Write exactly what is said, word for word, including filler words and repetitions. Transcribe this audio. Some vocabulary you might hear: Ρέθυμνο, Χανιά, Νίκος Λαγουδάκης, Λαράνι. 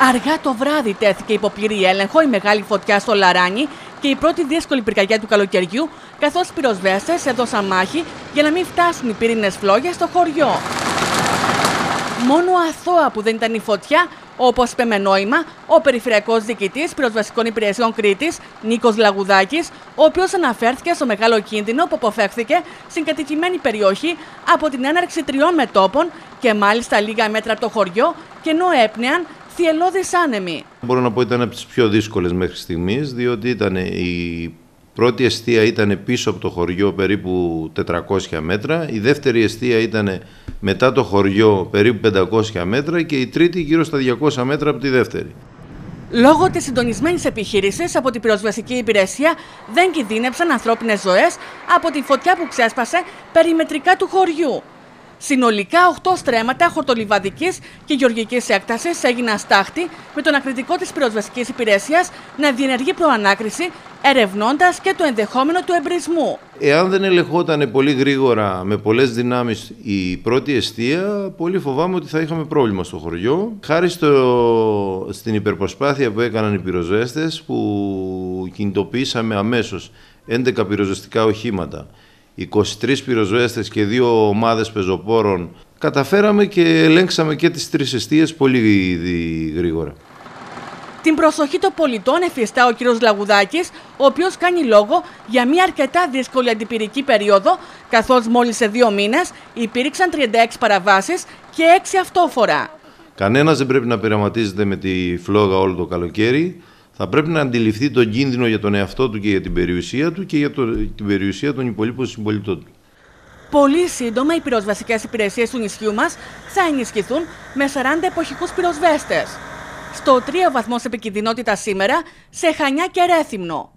Αργά το βράδυ τέθηκε υπό πλήρη έλεγχο η μεγάλη φωτιά στο Λαράνι και η πρώτη δύσκολη πυρκαγιά του καλοκαιριού, καθώς οι πυροσβέστες έδωσαν μάχη για να μην φτάσουν οι πυρήνες φλόγες στο χωριό. Μόνο αθώα που δεν ήταν η φωτιά, όπως είπε με νόημα ο περιφερειακός διοικητής πυροσβεστικών υπηρεσιών Κρήτης, Νίκος Λαγουδάκης, ο οποίος αναφέρθηκε στο μεγάλο κίνδυνο που αποφεύθηκε στην κατοικημένη περιοχή από την έναρξη τριών μετώπων και μάλιστα λίγα μέτρα από το χωριό, και ενώ έπνεαν θυελώδεις άνεμοι. Μπορώ να πω ότι ήταν από τις πιο δύσκολες μέχρι στιγμής, διότι ήταν η πρώτη εστία ήταν πίσω από το χωριό περίπου τετρακόσια μέτρα, η δεύτερη εστία ήταν μετά το χωριό περίπου πεντακόσια μέτρα και η τρίτη γύρω στα διακόσια μέτρα από τη δεύτερη. Λόγω της συντονισμένης επιχείρησης από την πυροσβεστική υπηρεσία δεν κινδύνευσαν ανθρώπινες ζωές από τη φωτιά που ξέσπασε περιμετρικά του χωριού. Συνολικά οκτώ στρέμματα χορτολιβαδικής και γεωργικής έκτασης έγιναν στάχτη, με τον ακριτικό της πυροσβεστικής υπηρεσίας να διενεργεί προανάκριση, ερευνώντας και το ενδεχόμενο του εμπρισμού. Εάν δεν ελεγχόταν πολύ γρήγορα με πολλές δυνάμεις η πρώτη εστία, πολύ φοβάμαι ότι θα είχαμε πρόβλημα στο χωριό. Χάρη στο... στην υπερπροσπάθεια που έκαναν οι πυροσβέστες, που κινητοποιήσαμε αμέσως έντεκα πυροσβεστικά οχήματα, είκοσι τρεις πυροσβέστες και δύο ομάδες πεζοπόρων, καταφέραμε και ελέγξαμε και τις τρεις εστίες πολύ γρήγορα. Την προσοχή των πολιτών εφιστά ο κ. Λαγουδάκης, ο οποίος κάνει λόγο για μια αρκετά δύσκολη αντιπυρική περίοδο, καθώς μόλις σε δύο μήνες υπήρξαν τριάντα έξι παραβάσεις και έξι αυτόφορα. Κανένας δεν πρέπει να πειραματίζεται με τη φλόγα όλο το καλοκαίρι. Θα πρέπει να αντιληφθεί τον κίνδυνο για τον εαυτό του και για την περιουσία του και για το, την περιουσία των υπολείπων συμπολιτών του. Πολύ σύντομα οι πυροσβεστικές υπηρεσίες του νησιού μας θα ενισχυθούν με σαράντα εποχικούς πυροσβέστες. Στο τρία βαθμός επικινδυνότητα σήμερα σε Χανιά και Ρέθυμνο.